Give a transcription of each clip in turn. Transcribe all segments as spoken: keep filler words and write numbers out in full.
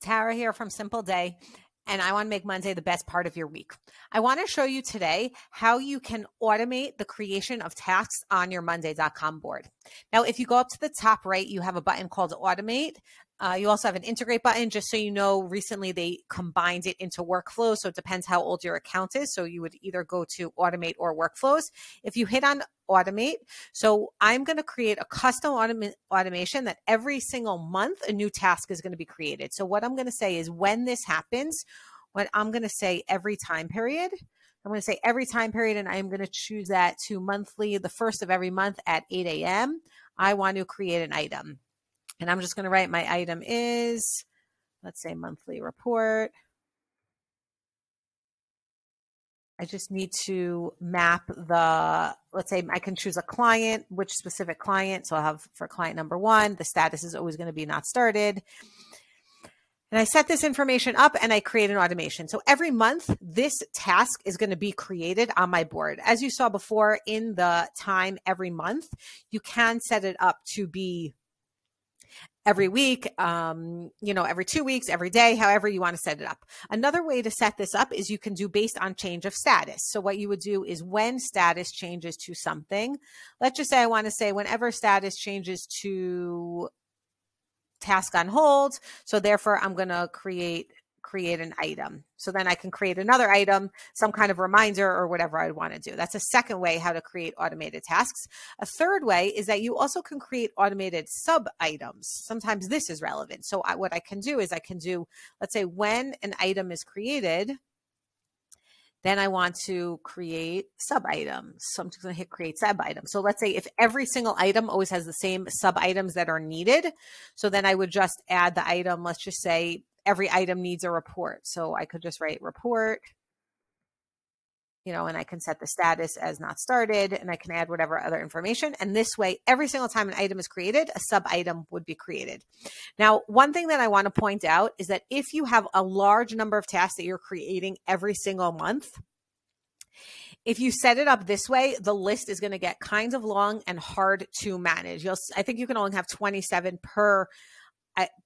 Tara here from Simple Day, and I want to make Monday the best part of your week. I want to show you today how you can automate the creation of tasks on your monday dot com board. Now, if you go up to the top right, you have a button called Automate. Uh, you also have an Integrate button. Just so you know, recently they combined it into Workflows, so it depends how old your account is. So you would either go to Automate or Workflows. If you hit on Automate, so I'm going to create a custom autom automation that every single month a new task is going to be created. So what I'm going to say is when this happens, what I'm going to say every time period, I'm going to say every time period, and I'm going to choose that to monthly, the first of every month at eight A M I want to create an item. And I'm just going to write my item is, let's say, monthly report. I just need to map the, let's say I can choose a client, which specific client. So I'll have for client number one, the status is always going to be not started. And I set this information up and I create an automation. So every month, this task is going to be created on my board. As you saw before, in the time every month, you can set it up to be every week, um, you know, every two weeks, every day, however you want to set it up. Another way to set this up is you can do based on change of status. So what you would do is when status changes to something, let's just say I want to say whenever status changes to task on hold. So therefore I'm going to create, create an item. So then I can create another item, some kind of reminder or whatever I want to do. That's a second way how to create automated tasks. A third way is that you also can create automated sub items. Sometimes this is relevant. So I, what I can do is I can do, let's say when an item is created, then I want to create sub items. So I'm just going to hit create sub items. So let's say if every single item always has the same sub items that are needed. So then I would just add the item, let's just say, every item needs a report. So I could just write report, you know, and I can set the status as not started and I can add whatever other information. And this way, every single time an item is created, a sub item would be created. Now, one thing that I want to point out is that if you have a large number of tasks that you're creating every single month, if you set it up this way, the list is going to get kind of long and hard to manage. You'll, I think you can only have twenty-seven per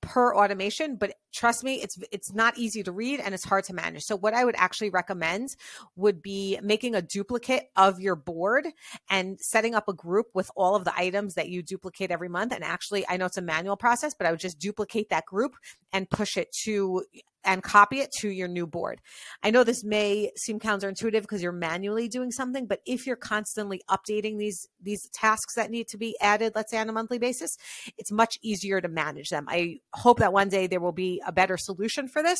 per automation, but trust me, it's it's not easy to read and it's hard to manage. So what I would actually recommend would be making a duplicate of your board and setting up a group with all of the items that you duplicate every month. And actually, I know it's a manual process, but I would just duplicate that group and push it to and copy it to your new board. I know this may seem counterintuitive because you're manually doing something, but if you're constantly updating these, these tasks that need to be added, let's say on a monthly basis, it's much easier to manage them. I hope that one day there will be a better solution for this.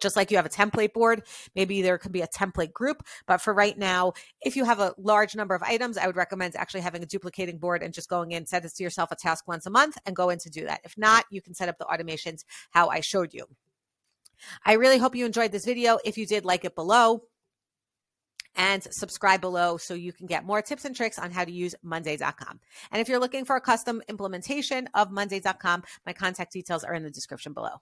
Just like you have a template board, maybe there could be a template group. But for right now, if you have a large number of items, I would recommend actually having a duplicating board and just going in, set it to yourself a task once a month and go in to do that. If not, you can set up the automations how I showed you. I really hope you enjoyed this video. If you did, like it below and subscribe below so you can get more tips and tricks on how to use monday dot com. And if you're looking for a custom implementation of monday dot com, my contact details are in the description below.